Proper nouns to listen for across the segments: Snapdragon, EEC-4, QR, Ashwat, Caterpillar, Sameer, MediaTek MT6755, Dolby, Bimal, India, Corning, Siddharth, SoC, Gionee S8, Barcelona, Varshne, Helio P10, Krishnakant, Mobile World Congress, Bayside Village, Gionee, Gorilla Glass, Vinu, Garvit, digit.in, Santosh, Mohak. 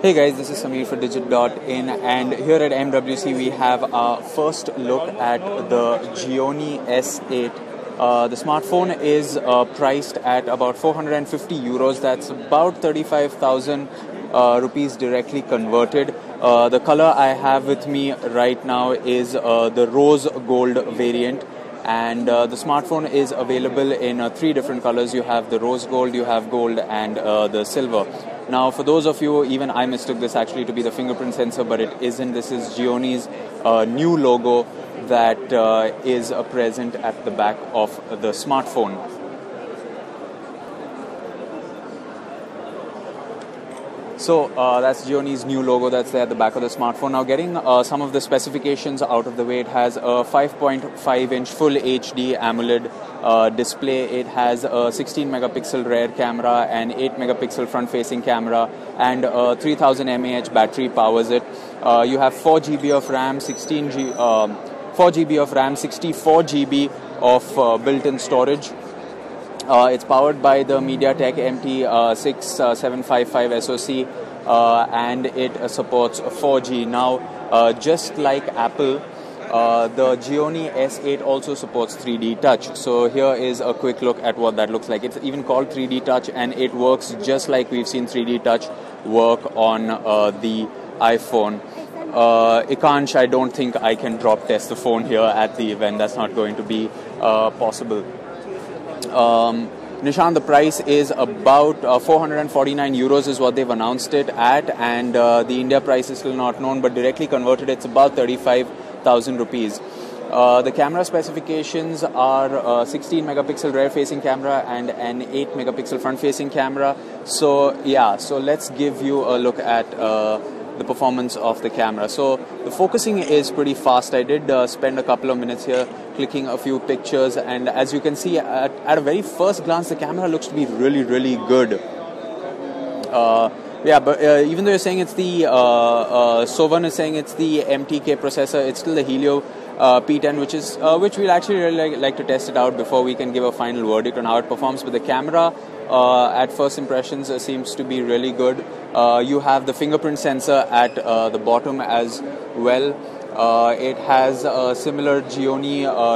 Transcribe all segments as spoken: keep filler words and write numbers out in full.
Hey guys, this is Sameer for digit dot in, and here at M W C we have our first look at the Gionee S eight. Uh, the smartphone is uh, priced at about four hundred fifty euros. That's about thirty-five thousand uh, rupees directly converted. Uh, the color I have with me right now is uh, the rose gold variant. And uh, the smartphone is available in uh, three different colors. You have the rose gold, you have gold, and uh, the silver. Now, for those of you, even I mistook this actually to be the fingerprint sensor, but it isn't. This is Gionee's uh, new logo that uh, is uh, present at the back of the smartphone. So uh, that's Gionee's new logo that's there at the back of the smartphone. Now, getting uh, some of the specifications out of the way, it has a five point five inch full H D AMOLED uh, display. It has a sixteen megapixel rear camera and eight megapixel front-facing camera, and uh, three thousand milliamp hour battery powers it. Uh, you have four G B of RAM, sixteen G, um, four G B of RAM, sixty-four G B of uh, built-in storage. Uh, it's powered by the MediaTek M T six seven five five SoC, uh, and it uh, supports four G. Now, uh, just like Apple, uh, the Gionee S eight also supports three D Touch. So here is a quick look at what that looks like. It's even called three D Touch, and it works just like we've seen three D Touch work on uh, the iPhone. Uh, Ikanch, I don't think I can drop test the phone here at the event. That's not going to be uh, possible. Um, Nishan, the price is about uh, four hundred forty-nine euros is what they've announced it at, and uh, the India price is still not known, but directly converted it's about thirty-five thousand rupees. Uh, the camera specifications are uh, sixteen megapixel rear facing camera and an eight megapixel front facing camera. So yeah, so let's give you a look at uh, the performance of the camera. So the focusing is pretty fast. I did uh, spend a couple of minutes here clicking a few pictures, and as you can see at, at a very first glance the camera looks to be really really good. Uh, yeah, but uh, even though you're saying it's the uh, uh, Sovan is saying it's the M T K processor, it's still the Helio uh, P ten, which is uh, which we'll actually really like, like to test it out before we can give a final verdict on how it performs. But the camera Uh, at first impressions uh, seems to be really good. Uh, you have the fingerprint sensor at uh, the bottom as well. Uh, it has a similar Gionee uh,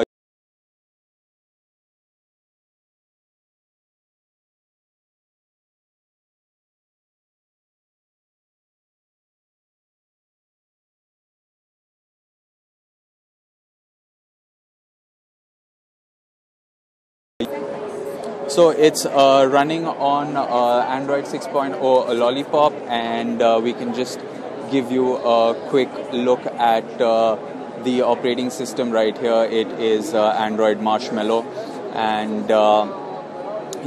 So it's uh, running on uh, Android six point oh Lollipop, and uh, we can just give you a quick look at uh, the operating system right here. It is uh, Android Marshmallow, and uh,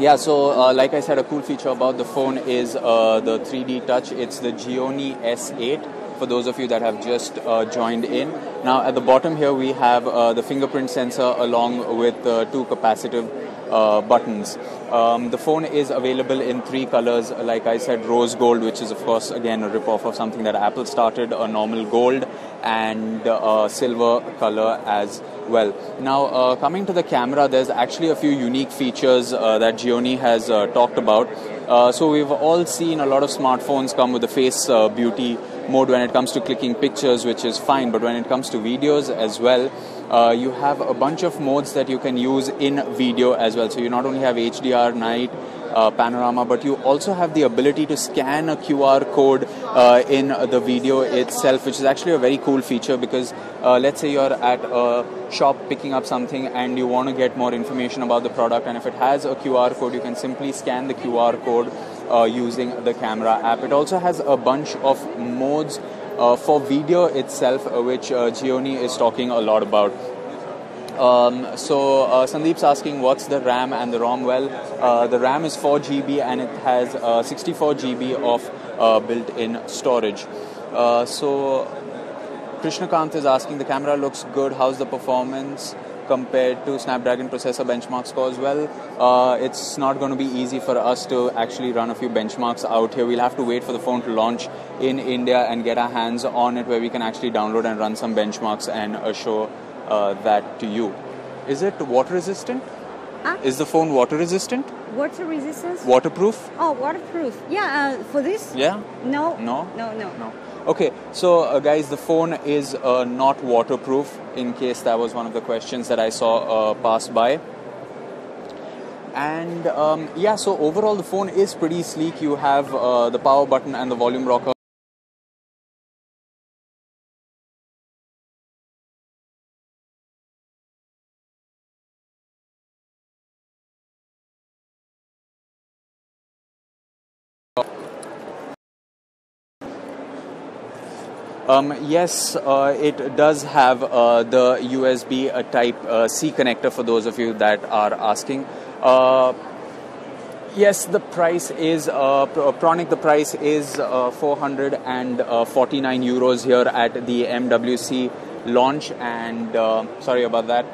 yeah, so uh, like I said, a cool feature about the phone is uh, the three D Touch. It's the Gionee S eight for those of you that have just uh, joined in. Now at the bottom here we have uh, the fingerprint sensor along with uh, two capacitive Uh, buttons. Um, the phone is available in three colors, like I said, rose gold, which is of course again a rip-off of something that Apple started, a normal gold, and uh, silver color as well. Now uh, coming to the camera, there's actually a few unique features uh, that Gionee has uh, talked about. Uh, so we've all seen a lot of smartphones come with the face uh, beauty mode when it comes to clicking pictures, which is fine, but when it comes to videos as well, uh, you have a bunch of modes that you can use in video as well. So you not only have H D R, night, uh, panorama, but you also have the ability to scan a Q R code uh, in the video itself, which is actually a very cool feature, because uh, let's say you're at a shop picking up something and you want to get more information about the product, and if it has a Q R code you can simply scan the Q R code Uh, using the camera app. It also has a bunch of modes uh, for video itself, uh, which uh, Gionee is talking a lot about. Um, so uh, Sandeep's asking what's the RAM and the ROM. Well, uh, the RAM is four G B and it has uh, sixty-four G B of uh, built-in storage. Uh, so Krishnakant is asking, the camera looks good, how's the performance compared to Snapdragon processor benchmark scores? Well, uh, it's not going to be easy for us to actually run a few benchmarks out here. We'll have to wait for the phone to launch in India and get our hands on it, where we can actually download and run some benchmarks and uh, show uh, that to you. Is it water resistant? Huh? Is the phone water resistant? Water resistance? Waterproof? Oh, waterproof. Yeah, uh, for this? Yeah. No. No? No, no. No. Okay, so uh, guys, the phone is uh, not waterproof, in case that was one of the questions that I saw uh, pass by. And um, yeah, so overall the phone is pretty sleek. You have uh, the power button and the volume rocker. Um, yes, uh, it does have uh, the U S B uh, type uh, C connector for those of you that are asking. Uh, yes, the price is, uh, Pronic, the price is uh, four hundred forty-nine euros here at the M W C launch, and uh, sorry about that.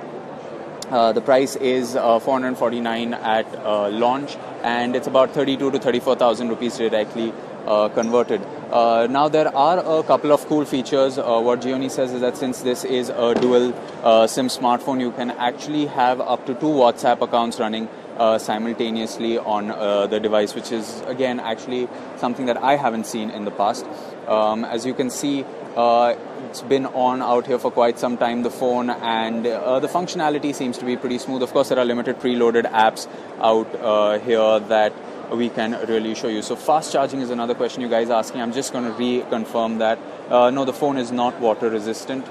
Uh, the price is uh, four hundred forty-nine at uh, launch, and it's about thirty-two to thirty-four thousand rupees directly uh, converted. Uh, now there are a couple of cool features. Uh, what Gionee says is that since this is a dual uh, SIM smartphone, you can actually have up to two WhatsApp accounts running uh, simultaneously on uh, the device, which is again actually something that I haven't seen in the past. Um, as you can see, uh, it's been on out here for quite some time, the phone, and uh, the functionality seems to be pretty smooth. Of course, there are limited preloaded apps out uh, here that we can really show you. So fast charging is another question you guys are asking. I'm just going to reconfirm that. Uh, no, the phone is not water resistant.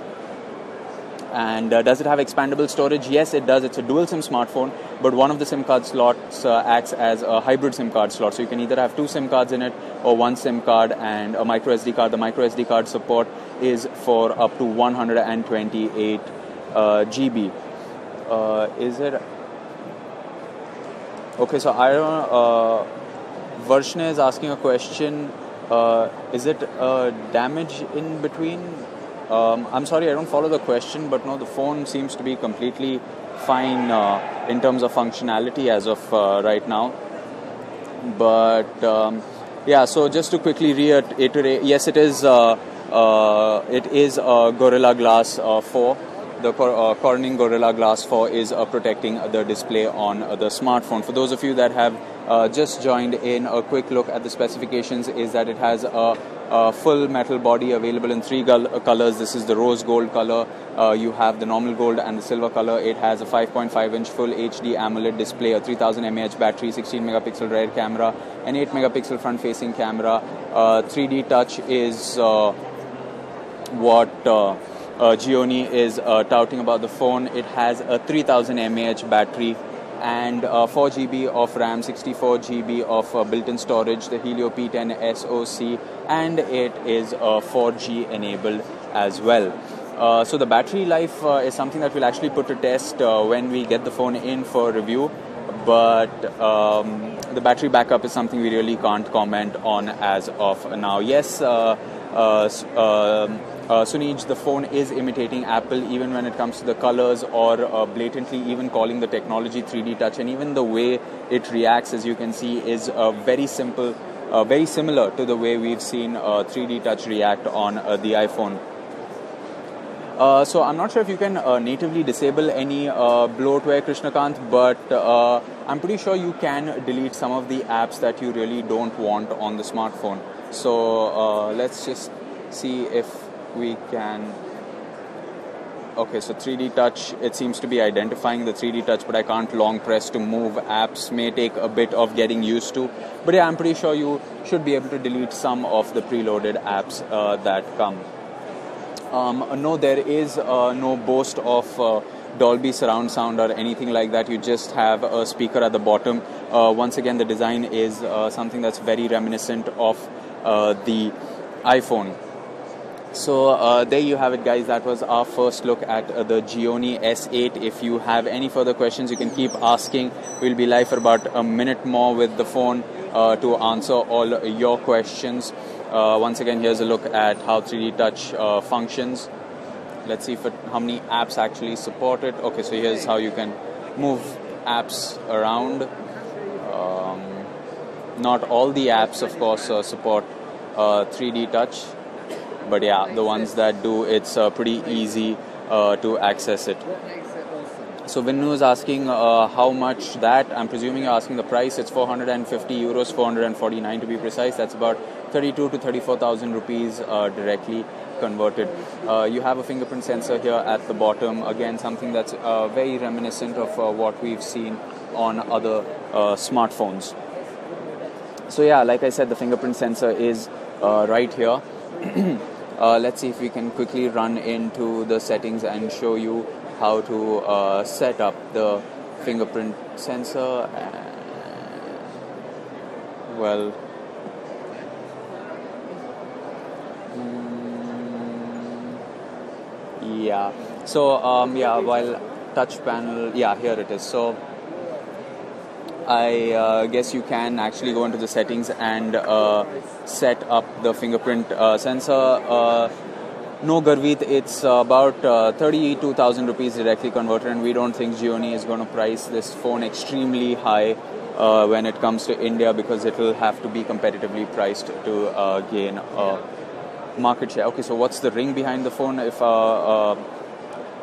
And uh, does it have expandable storage? Yes, it does. It's a dual SIM smartphone, but one of the SIM card slots uh, acts as a hybrid SIM card slot. So you can either have two SIM cards in it or one SIM card and a micro S D card. The micro S D card support is for up to one hundred twenty-eight uh, G B. Uh, is it... Okay, so I don't know, uh, Varshne is asking a question, uh, is it uh, damage in between? Um, I'm sorry, I don't follow the question, but no, the phone seems to be completely fine uh, in terms of functionality as of uh, right now. But um, yeah, so just to quickly reiterate, yes, it is, uh, uh, it is a Gorilla Glass uh, four. The uh, Corning Gorilla Glass four is uh, protecting the display on uh, the smartphone. For those of you that have uh, just joined in, a quick look at the specifications is that it has a, a full metal body available in three colors. This is the rose gold color, uh, you have the normal gold and the silver color. It has a five point five inch full H D AMOLED display, a three thousand milliamp hour battery, sixteen megapixel rear camera, an eight megapixel front facing camera. uh, three D Touch is uh, what uh, Uh, Gionee is uh, touting about the phone. It has a three thousand milliamp hour battery and uh, four G B of RAM, sixty-four G B of uh, built-in storage, the Helio P ten S O C, and it is uh, four G enabled as well. Uh, so the battery life uh, is something that we'll actually put to test uh, when we get the phone in for review, but um, the battery backup is something we really can't comment on as of now. Yes, uh, uh, uh, Uh, Sunil, the phone is imitating Apple even when it comes to the colors, or uh, blatantly even calling the technology three D Touch, and even the way it reacts, as you can see, is uh, very simple, uh, very similar to the way we've seen uh, three D Touch react on uh, the iPhone. Uh, so I'm not sure if you can uh, natively disable any uh, bloatware, Krishnakant, but uh, I'm pretty sure you can delete some of the apps that you really don't want on the smartphone. So uh, let's just see if we can. Okay, so three D Touch, it seems to be identifying the three D Touch, but I can't long press to move. Apps may take a bit of getting used to, but yeah, I'm pretty sure you should be able to delete some of the preloaded apps uh, that come. Um, no, there is uh, no boast of uh, Dolby surround sound or anything like that. You just have a speaker at the bottom. Uh, once again, the design is uh, something that's very reminiscent of uh, the iPhone. So uh, there you have it, guys. That was our first look at uh, the Gionee S eight. If you have any further questions, you can keep asking. We'll be live for about a minute more with the phone uh, to answer all your questions. Uh, once again, here's a look at how three D Touch uh, functions. Let's see if it, how many apps actually support it. Okay, so here's how you can move apps around. Um, not all the apps, of course, uh, support uh, three D Touch. But yeah, the ones that do, it's uh, pretty easy uh, to access it. So Vinu is asking uh, how much that. I'm presuming you're asking the price. It's four hundred fifty euros, four hundred forty-nine to be precise. That's about thirty-two to thirty-four thousand rupees uh, directly converted. Uh, you have a fingerprint sensor here at the bottom. Again, something that's uh, very reminiscent of uh, what we've seen on other uh, smartphones. So yeah, like I said, the fingerprint sensor is uh, right here. uh, let's see if we can quickly run into the settings and show you how to uh, set up the fingerprint sensor. Well, mm, yeah. So um, yeah, while touch panel, yeah, here it is. So I uh, guess you can actually go into the settings and uh, set up the fingerprint uh, sensor. Uh, no, Garvit, it's about uh, thirty-two thousand rupees directly converted, and we don't think Gionee is going to price this phone extremely high uh, when it comes to India, because it will have to be competitively priced to uh, gain uh, market share. Okay, so what's the ring behind the phone? If uh, uh,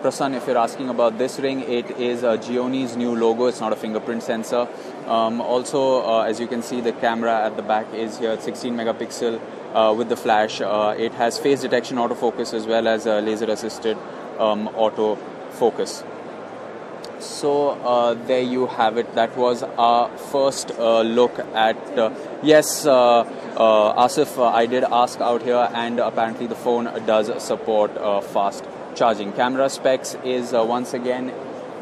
Prasanna, if you're asking about this ring, it is uh, Gionee's new logo. It's not a fingerprint sensor. Um, also, uh, as you can see, the camera at the back is here, sixteen megapixel uh, with the flash. Uh, it has face detection autofocus as well as uh, laser-assisted um, autofocus. So uh, there you have it. That was our first uh, look at uh, yes uh, uh, Asif, uh, I did ask out here, and apparently the phone does support uh, fast charging. Camera specs is uh, once again,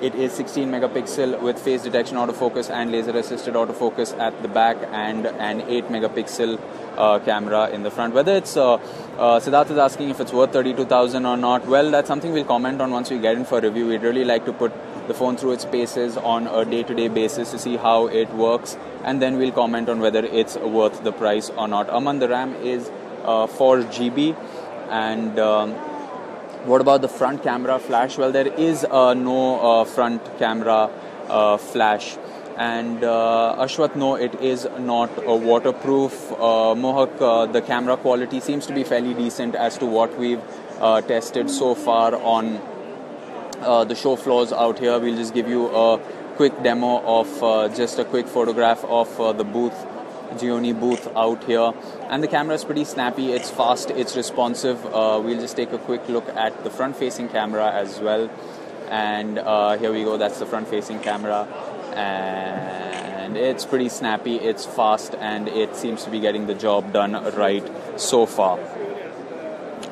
it is sixteen megapixel with face detection autofocus and laser assisted autofocus at the back, and an eight megapixel uh, camera in the front. Whether it's uh, uh, Siddharth is asking if it's worth thirty-two thousand or not. Well, that's something we'll comment on once we get in for review. We'd really like to put the phone through its paces on a day-to-day basis to see how it works, and then we'll comment on whether it's worth the price or not. Aman, the RAM is uh, four G B, and um, what about the front camera flash? Well, there is uh, no uh, front camera uh, flash. And uh, Ashwat, no, it is not uh, waterproof. Uh, Mohak, uh, the camera quality seems to be fairly decent as to what we've uh, tested so far on uh, the show floors out here. We'll just give you a quick demo of uh, just a quick photograph of uh, the booth. Gionee booth out here, and the camera is pretty snappy, it's fast, it's responsive. Uh, we'll just take a quick look at the front facing camera as well, and uh, here we go. That's the front facing camera, and it's pretty snappy, it's fast, and it seems to be getting the job done right so far.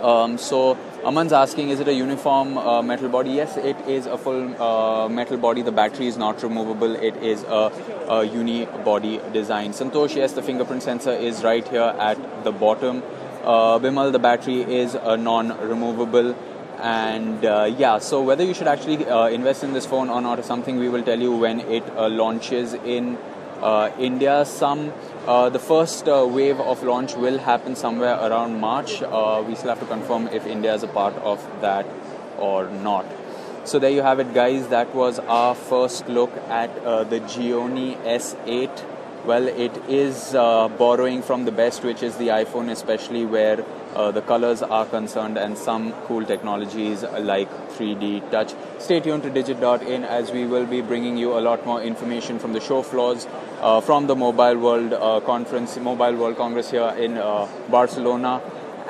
Um, so Aman's asking, is it a uniform uh, metal body? Yes, it is a full uh, metal body. The battery is not removable. It is a, a uni-body design. Santosh, yes, the fingerprint sensor is right here at the bottom. Uh, Bimal, the battery is uh, non-removable. And uh, yeah, so whether you should actually uh, invest in this phone or not is something we will tell you when it uh, launches in uh, India. Some... Uh, the first uh, wave of launch will happen somewhere around March. Uh, we still have to confirm if India is a part of that or not. So there you have it, guys. That was our first look at uh, the Gionee S eight. Well, it is uh, borrowing from the best, which is the iPhone, especially where uh, the colors are concerned, and some cool technologies like three D touch. Stay tuned to digit dot in, as we will be bringing you a lot more information from the show floors, Uh, from the Mobile World uh, Conference, Mobile World Congress here in uh, Barcelona.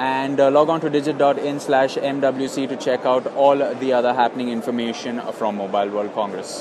And uh, log on to digit dot in slash M W C to check out all the other happening information from Mobile World Congress.